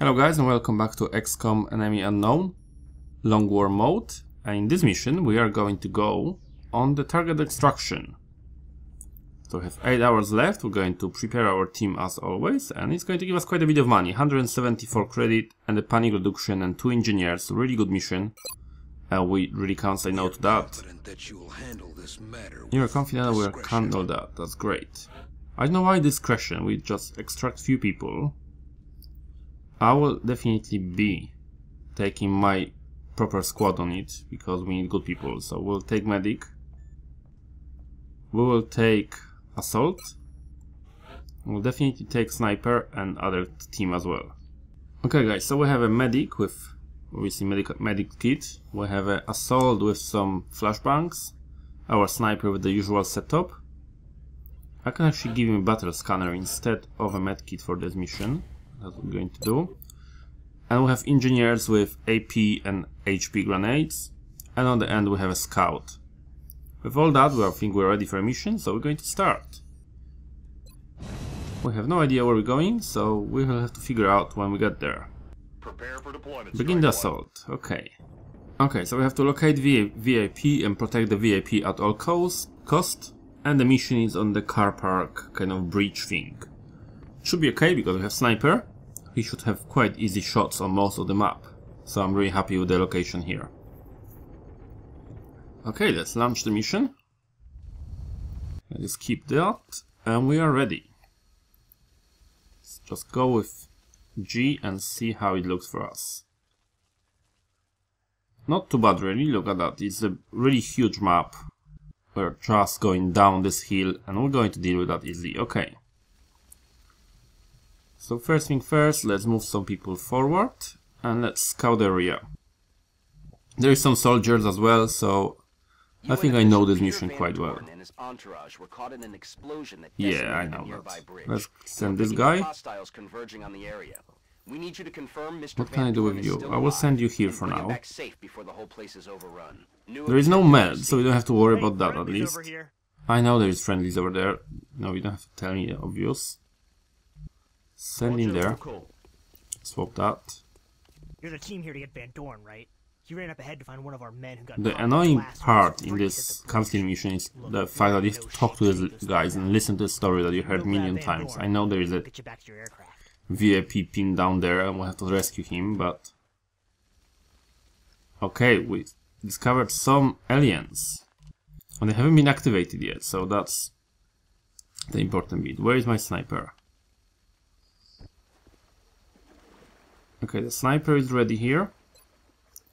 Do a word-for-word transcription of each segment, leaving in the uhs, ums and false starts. Hello guys and welcome back to X COM Enemy Unknown, Long War mode, and in this mission we are going to go on the target extraction. So we have eight hours left, we're going to prepare our team as always, and it's going to give us quite a bit of money, one hundred seventy-four credit and a panic reduction and two engineers, really good mission, and uh, we really can't say no to that. You're confident that we will handle that, that's great. I don't know why discretion, we just extract few people. I will definitely be taking my proper squad on it, because we need good people. So we'll take Medic. We will take Assault. We'll definitely take Sniper and other team as well. Okay guys, so we have a Medic with obviously medic, medic kit. We have an Assault with some flashbangs. Our Sniper with the usual setup. I can actually give him a battle scanner instead of a med kit for this mission. That's what we're going to do. And we have engineers with A P and H P grenades. And on the end we have a scout. With all that, we think we're ready for a mission, so we're going to start. We have no idea where we're going, so we will have to figure out when we get there. Prepare for deployment. Begin the assault. Okay. Okay, so we have to locate V I P and protect the V I P at all cost. And the mission is on the car park kind of bridge thing. Should be okay because we have Sniper. He should have quite easy shots on most of the map, so I'm really happy with the location here. Okay, let's launch the mission. Let's keep that, and we are ready. Let's just go with G and see how it looks for us. Not too bad really, look at that, it's a really huge map. We're just going down this hill and we're going to deal with that easily, okay. So first thing first, let's move some people forward and let's scout the area. There is some soldiers as well, so I think I know this mission quite well. Yeah, I know that. Let's send this guy. What can I do with you? I will send you here for now. There is no med, so we don't have to worry about that at least. I know there is friendlies over there. No, you don't have to tell me, obvious. Send him there. Swap that. You're the team here to get Van Doorn, right? He ran up ahead to find one of our men who got the annoying part in this counseling mission is the fact that you have to talk to these guys and listen to the story that you heard a million times. I know there is a V I P pinned down there and we'll have to rescue him, but... Okay, we discovered some aliens. And they haven't been activated yet, so that's the important bit. Where is my sniper? Okay, the sniper is ready here.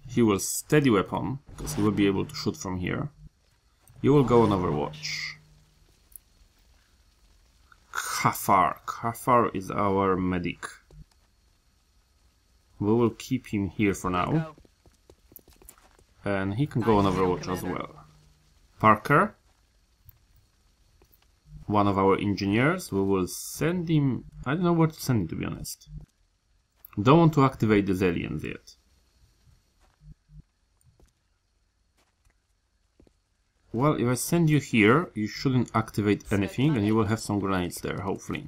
He will steady weapon, because he will be able to shoot from here. You will go on overwatch. Kafar. Kafar is our medic. We will keep him here for now. And he can go on overwatch as well. Parker. One of our engineers. We will send him... I don't know where to send him, to be honest. Don't want to activate these aliens yet. Well, if I send you here, you shouldn't activate anything and you will have some grenades there, hopefully.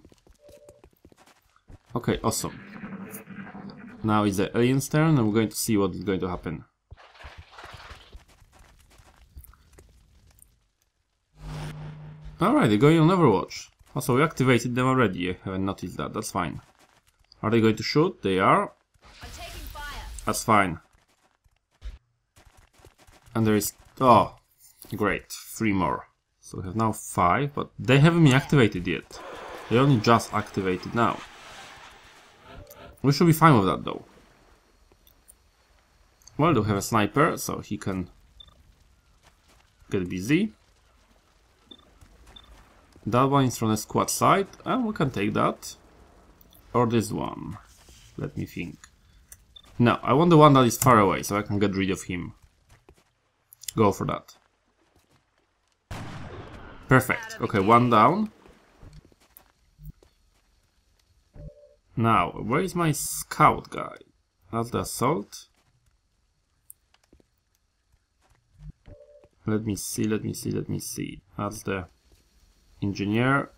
Okay, awesome. Now it's the alien's turn and we're going to see what is going to happen. Alright, they're going on Overwatch. Also, we activated them already, I haven't noticed that, that's fine. Are they going to shoot? They are. I'm taking fire. That's fine. And there is... Oh, great. Three more. So we have now five, but they haven't been activated yet. They only just activated now. We should be fine with that though. Well, they have a sniper, so he can get busy. That one is from the squad side, and we can take that. Or this one. Let me think. No, I want the one that is far away, so I can get rid of him. Go for that. Perfect. Okay, one down. Now, where is my scout guy? That's the assault. Let me see, let me see, let me see. That's the engineer.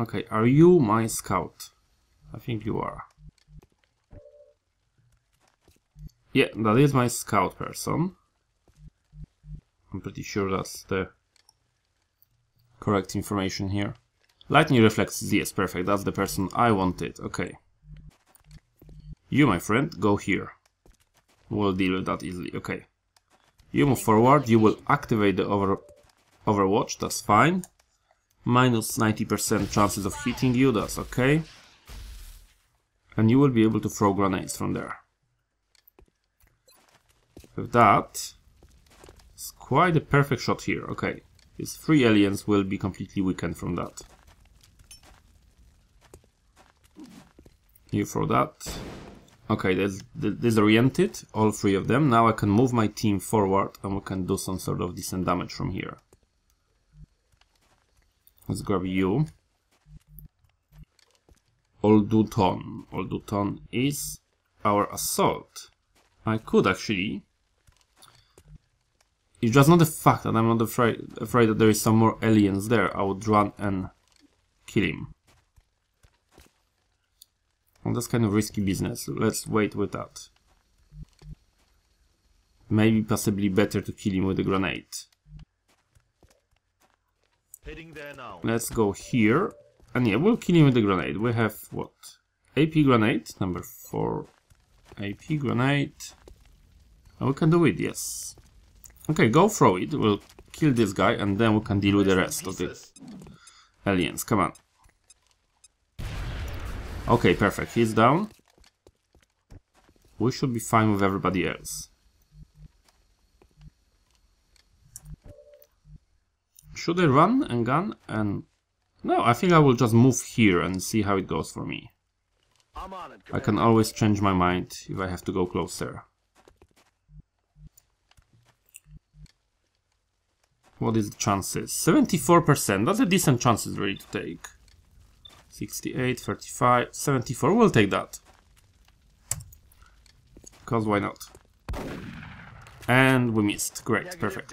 Okay, are you my scout? I think you are. Yeah, that is my scout person. I'm pretty sure that's the correct information here. Lightning reflexes, yes, perfect, that's the person I wanted, okay. You, my friend, go here. We'll deal with that easily, okay. You move forward, you will activate the over overwatch, that's fine. Minus ninety percent chances of hitting you, that's okay. And you will be able to throw grenades from there. With that, it's quite a perfect shot here, okay. These three aliens will be completely weakened from that. You throw that. Okay, that's disoriented, all three of them. Now I can move my team forward and we can do some sort of decent damage from here. Let's grab you. Old Dutton. Old Dutton is our assault. I could actually. It's just not the fact that I'm not afraid, afraid that there is some more aliens there. I would run and kill him. Well, that's kind of risky business. Let's wait with that. Maybe possibly better to kill him with a grenade. Heading there now. Let's go here. And yeah, we'll kill him with a grenade. We have what? A P grenade, number four. A P grenade. And we can do it, yes. Okay, go throw it. We'll kill this guy and then we can deal with the rest of the aliens. Come on. Okay, perfect. He's down. We should be fine with everybody else. Should I run and gun? And no, I think I will just move here and see how it goes for me. I can always change my mind if I have to go closer. What is the chances? seventy-four percent. That's a decent chance really to take. sixty-eight, thirty-five, seventy-four. We'll take that. Because why not? And we missed. Great, perfect.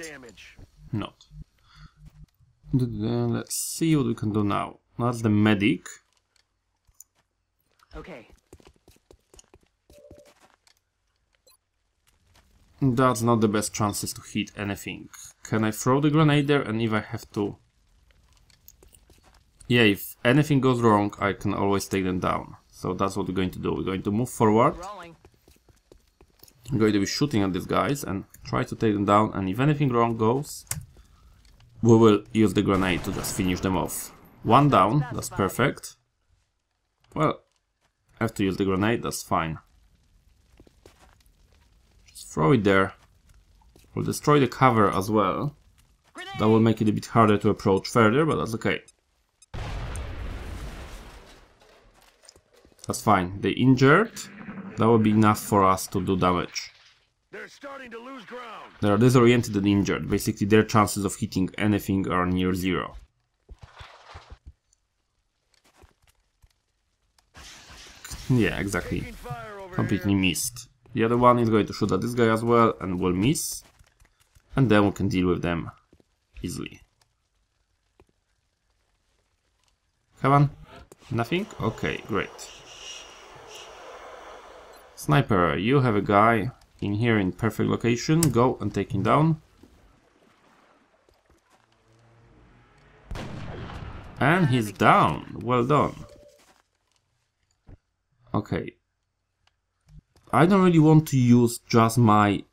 Not. Let's see what we can do now. That's the medic. Okay. That's not the best chances to hit anything. Can I throw the grenade there? And if I have to... Yeah, if anything goes wrong, I can always take them down. So that's what we're going to do. We're going to move forward. I'm going to be shooting at these guys and try to take them down. And if anything wrong goes, we will use the grenade to just finish them off. One down, that's perfect. Well, I have to use the grenade, that's fine. Just throw it there. We'll destroy the cover as well. That will make it a bit harder to approach further, but that's okay. That's fine. They injured. That will be enough for us to do damage. They're starting to lose ground. They are disoriented and injured. Basically, their chances of hitting anything are near zero. Yeah, exactly. Completely missed. The other one is going to shoot at this guy as well and will miss. And then we can deal with them easily. Come on. Nothing? Okay, great. Sniper, you have a guy in here in perfect location. Go and take him down. And he's down. Well done. Okay. I don't really want to use just my...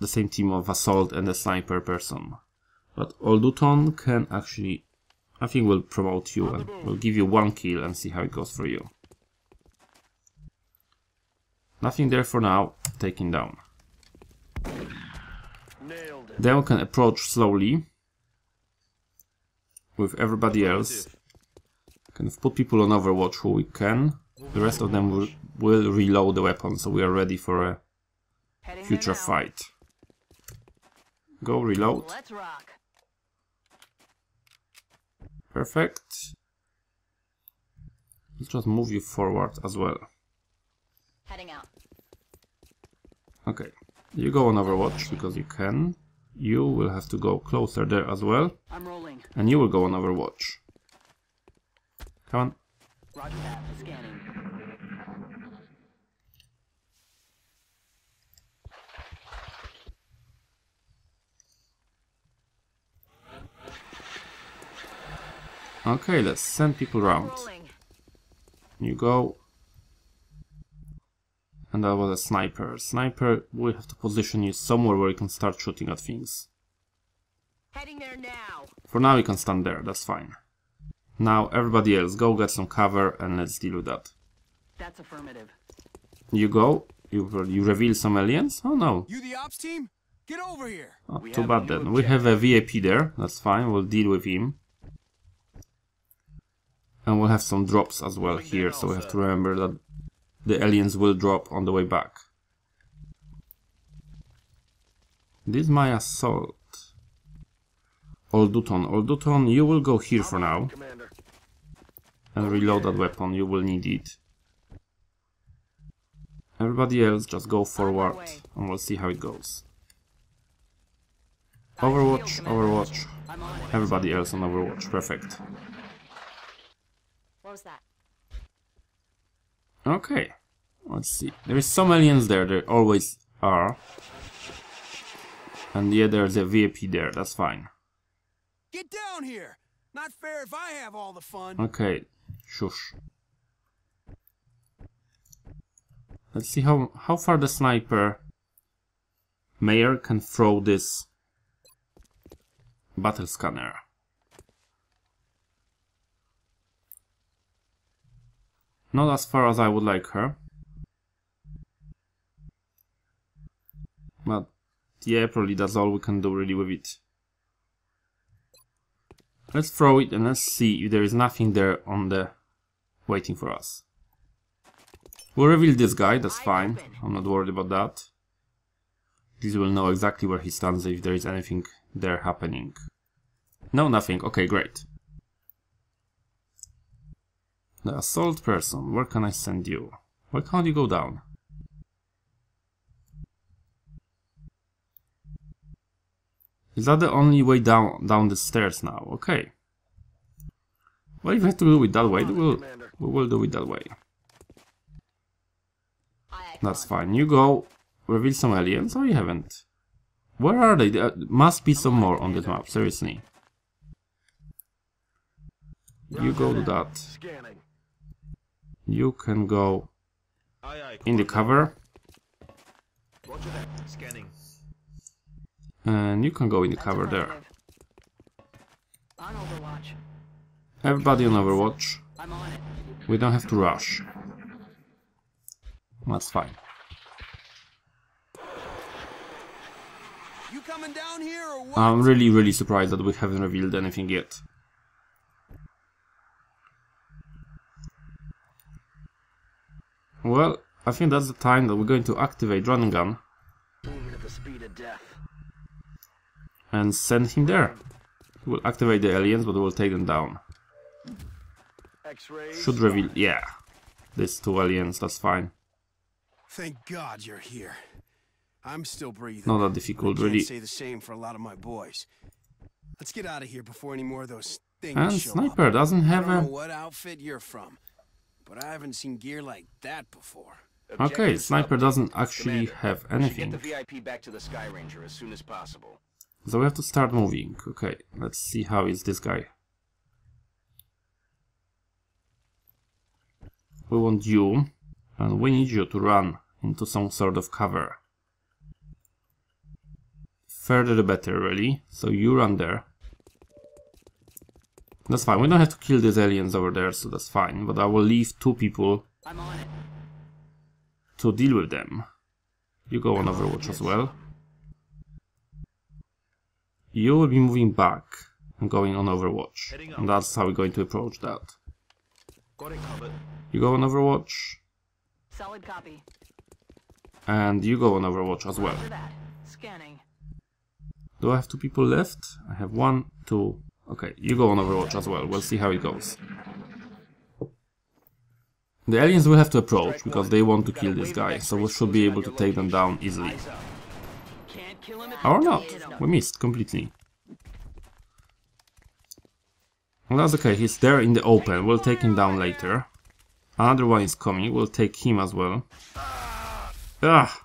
the same team of assault and the sniper person. But Old Dutton can actually... I think we'll promote you and we'll give you one kill and see how it goes for you. Nothing there for now. Take him down. Then we can approach slowly with everybody else. Kind of put people on overwatch who we can. The rest of them will, will reload the weapon, so we are ready for a future fight. Go reload. Perfect. Let's just move you forward as well. Heading out. Okay, you go on overwatch because you can. You will have to go closer there as well. I'm rolling. And you will go on overwatch. Come on. Roger that. Scanning. Okay, let's send people around. You go. And that was a sniper. Sniper, we have to position you somewhere where you can start shooting at things. Heading there now. For now you can stand there, that's fine. Now everybody else, go get some cover and let's deal with that. That's affirmative. You go. You, you reveal some aliens? Oh no. You the ops team? Get over here. Oh, too bad then. Object. We have a V I P there, that's fine, we'll deal with him. And we'll have some drops as well here, so we have to remember that the aliens will drop on the way back. This is my assault. Old Dutton, Old Dutton, you will go here for now. And reload that weapon, you will need it. Everybody else, just go forward and we'll see how it goes. Overwatch, Overwatch. Everybody else on Overwatch, perfect. What was that? Okay, let's see. There is some aliens there, there always are. And yeah, there's a V I P there, that's fine. Get down here! Not fair if I have all the fun. Okay, shush. Let's see how, how far the sniper mayor can throw this battle scanner. Not as far as I would like her. But yeah, probably that's all we can do really with it. Let's throw it and let's see if there is nothing there on the... waiting for us. We'll reveal this guy, that's fine. I'm not worried about that. This will know exactly where he stands if there is anything there happening. No, nothing. Okay, great. The assault person, where can I send you? Why can't you go down? Is that the only way down down the stairs now? Okay. Well, if we have to do it that way, we'll, we will do it that way. That's fine. You go, reveal some aliens, or you haven't. Where are they? There must be some more on this map, seriously. You go to that. You can go in the cover. And you can go in the cover there. Everybody on Overwatch. We don't have to rush. That's fine. I'm really, really surprised that we haven't revealed anything yet. Well, I think that's the time that we're going to activate run and gun. And send him there. We'll activate the aliens, but we'll take them down. Should reveal, yeah. These two aliens, that's fine. Thank God you're here. I'm still breathing. Not that difficult, really. I can't say the same for a lot of my boys. Let's get out of here before any more of those things show up. And Sniper doesn't have a... I don't know what outfit you're from. But I haven't seen gear like that before. Okay, Sniper doesn't actually have anything. Get the V I P back to the Sky Ranger as soon as possible. So we have to start moving. Okay, let's see how is this guy. We want you, and we need you to run into some sort of cover. Further the better, really. So you run there. That's fine, we don't have to kill these aliens over there, so that's fine, but I will leave two people to deal with them. You go on Overwatch as well. You will be moving back and going on Overwatch, and that's how we're going to approach that. You go on Overwatch. Solid copy. And you go on Overwatch as well. Do I have two people left? I have one, two... Okay, you go on Overwatch as well, we'll see how it goes. The aliens will have to approach, because they want to kill this guy, so we should be able to take them down easily. Or not, we missed completely. Well, that's okay, he's there in the open, we'll take him down later. Another one is coming, we'll take him as well. Ah!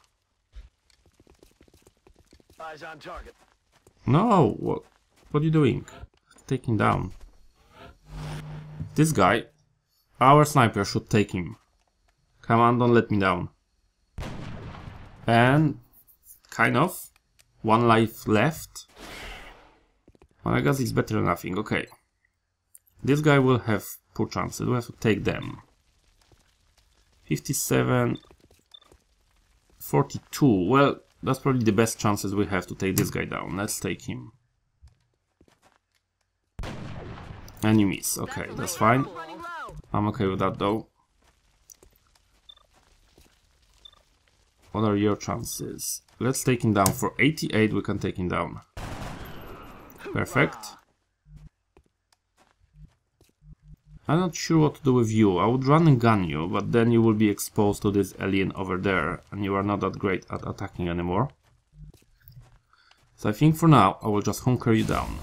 Eyes on target. No! What, what are you doing? Take him down. This guy, our sniper should take him. Come on, don't let me down. And kind of one life left. Well, I guess it's better than nothing. Okay, this guy will have poor chances. We have to take them. fifty-seven, forty-two. Well, that's probably the best chances we have to take this guy down. Let's take him. And you miss. Okay, that's fine. I'm okay with that though. What are your chances? Let's take him down. For eighty-eight we can take him down. Perfect. I'm not sure what to do with you. I would run and gun you, but then you will be exposed to this alien over there and you are not that great at attacking anymore. So I think for now I will just hunker you down.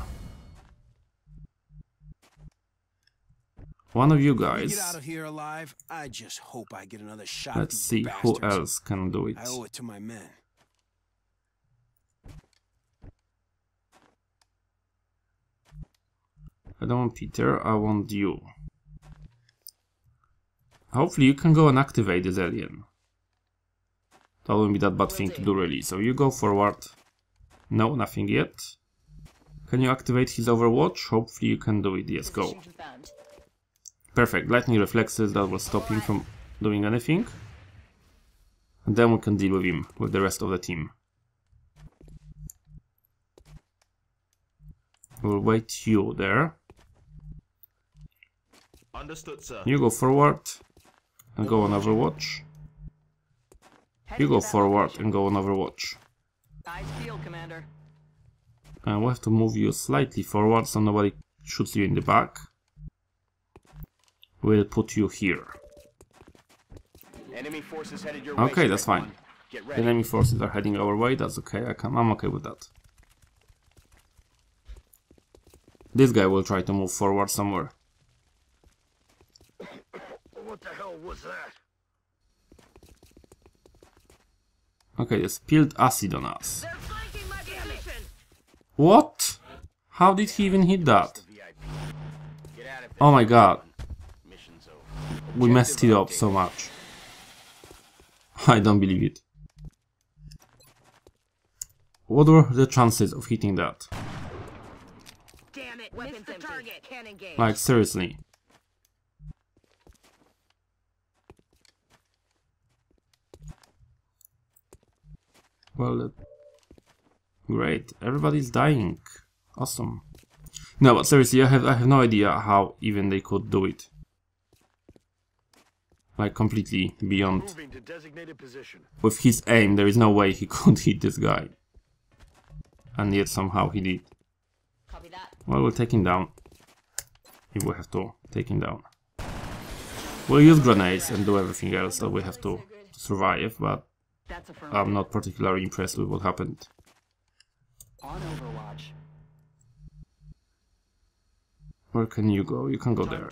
One of you guys. Get out of here alive. I just hope I get another shot. Let's see who else can do it. I owe it to my men. I don't want Peter, I want you. Hopefully you can go and activate this alien. That won't be that bad thing to do really. So you go forward. No, nothing yet. Can you activate his overwatch? Hopefully you can do it. Yes, go. Perfect, lightning reflexes, that will stop him from doing anything. And then we can deal with him, with the rest of the team. We'll wait you there. Understood, sir. You go forward and go on overwatch. You go forward and go on overwatch. Eyes peeled, Commander. And we'll have to move you slightly forward so nobody shoots you in the back. We'll put you here. Enemy forces headed your okay, way, that's fine. Enemy forces are heading our way, that's okay, I can, I'm okay with that. This guy will try to move forward somewhere. What the hell was that? Okay, they spilled acid on us. What? How did he even hit that? Oh my god. We messed it up so much. I don't believe it. What were the chances of hitting that? Damn it, weapons the target. Like seriously. Well, uh, great. Everybody's dying. Awesome. No, but seriously, I have I have no idea how even they could do it. Like completely beyond. With his aim, there is no way he could hit this guy. And yet somehow he did. Well, we'll take him down. If we have to, take him down. We'll use grenades and do everything else that we have to survive, but I'm not particularly impressed with what happened. Where can you go? You can go there.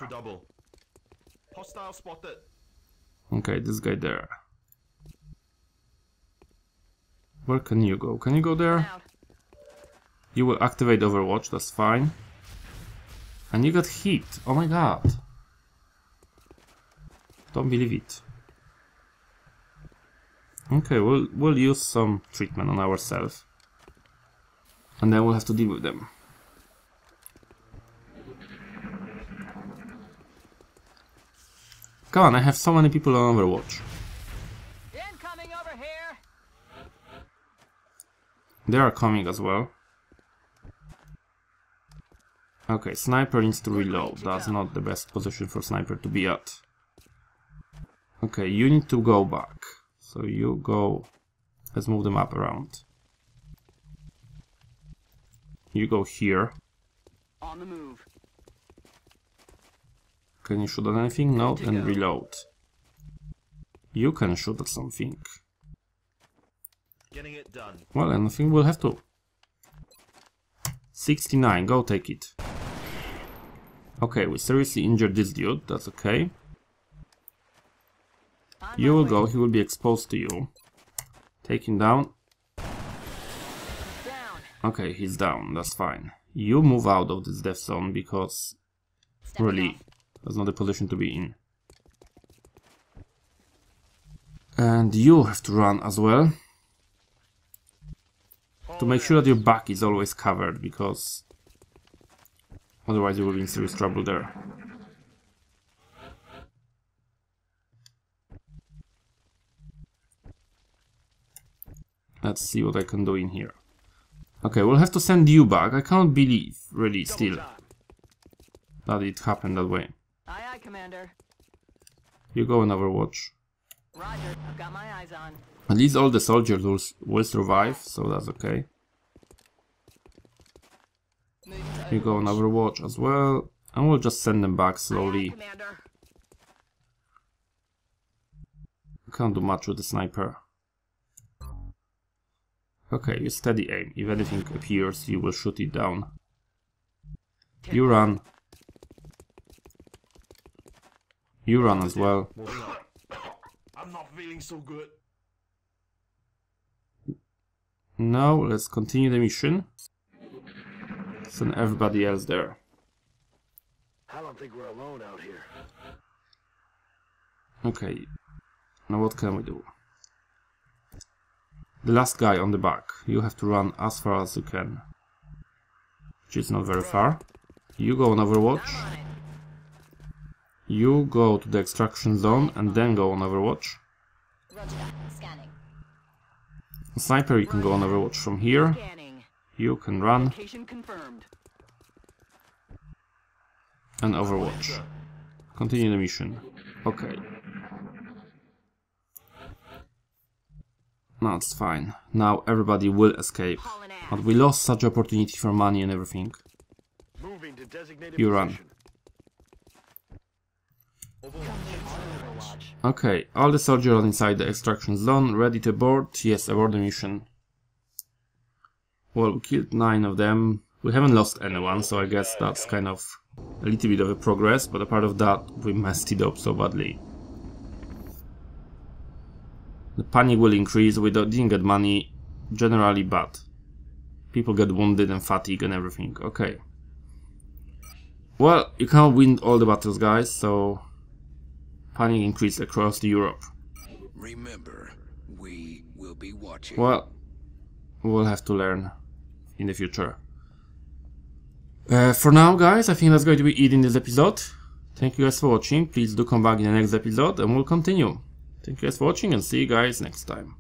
Okay, this guy there. Where can you go? Can you go there? You will activate Overwatch, that's fine. And you got hit. Oh my god. Don't believe it. Okay, we'll, we'll use some treatment on ourselves. And then we'll have to deal with them. Come on, I have so many people on Overwatch. Incoming over here. They are coming as well. Okay, sniper needs to reload. That's not the best position for sniper to be at. Okay, you need to go back. So you go... Let's move them up around. You go here. On the move. Can you shoot at anything? No, then reload. You can shoot at something. Getting it done. Well, anything will have to. sixty-nine, go take it. Okay, we seriously injured this dude, that's okay. You will go, he will be exposed to you. Take him down. Okay, he's down, that's fine. You move out of this death zone because really, that's not a position to be in. And you have to run as well. To make sure that your back is always covered, because otherwise you will be in serious trouble there. Let's see what I can do in here. Okay, we'll have to send you back. I cannot believe, really, still, that it happened that way. Aye, aye, Commander. You go and overwatch. Roger, I've got my eyes on. At least all the soldiers will, will survive, so that's okay. You go on overwatch as well, and we'll just send them back slowly. We can't do much with the sniper. Okay, you steady aim. If anything appears, you will shoot it down. You run. You run as well. I'm not feeling so good. Now let's continue the mission. Send everybody else there. I don't think we're alone out here. Okay. Now what can we do? The last guy on the back. You have to run as far as you can. Which is not very far. You go on overwatch. You go to the extraction zone and then go on overwatch. Sniper, you can go on overwatch from here. You can run. And overwatch. Continue the mission. Okay. No, it's fine. Now everybody will escape. But we lost such opportunity for money and everything. You run. Okay, all the soldiers are inside the extraction zone, ready to board. Yes, aboard the mission. Well, we killed nine of them. We haven't lost anyone, so I guess that's kind of a little bit of a progress, but apart of that, we messed it up so badly. The panic will increase. We didn't get money, generally bad. People get wounded and fatigue and everything. Okay. Well, you can't win all the battles, guys, so panic increased across the Europe. Remember, we will be watching. Well, we'll have to learn in the future. Uh, for now, guys, I think that's going to be it in this episode. Thank you guys for watching. Please do come back in the next episode and we'll continue. Thank you guys for watching and see you guys next time.